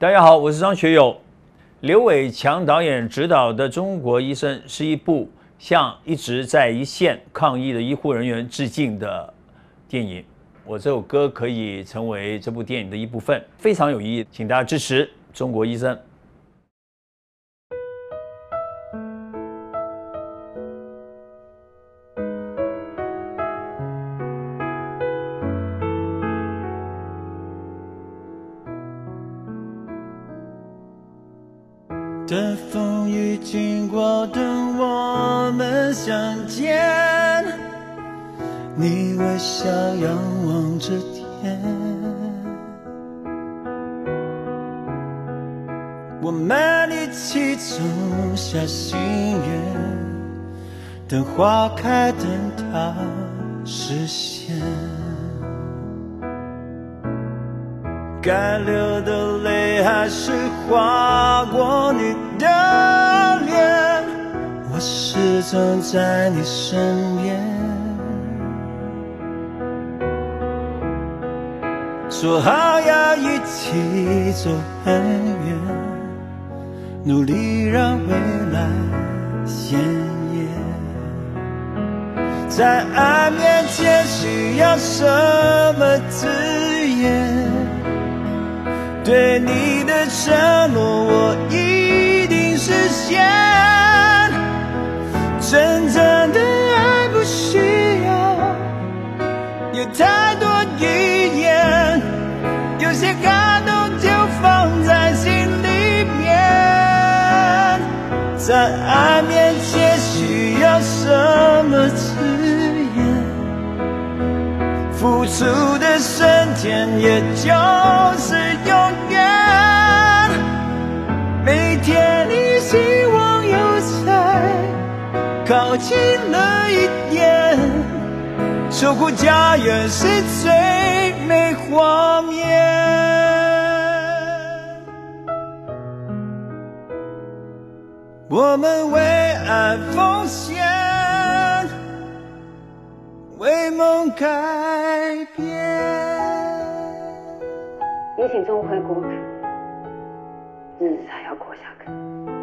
大家好，我是张学友。刘伟强导演执导的《中国医生》是一部向一直在一线抗疫的医护人员致敬的电影。我这首歌可以成为这部电影的一部分，非常有意义，请大家支持《中国医生》。 的风雨经过，等我们相见。你微笑仰望着天，我们一起种下心愿，等花开，等它实现。该流的泪还是划过你的脸，我始终在你身边。说好要一起走很远，努力让未来鲜艳。在爱面前需要什么字眼？ 对你的承诺，我一定实现。真正的爱不需要有太多语言，有些感动就放在心里面。在爱面前需要什么字眼？付出的升天，也就是永。 靠近了一点，守护家园是最美画面。我们为爱奉献，为梦改变。疫情终会过去，日子还要过下去。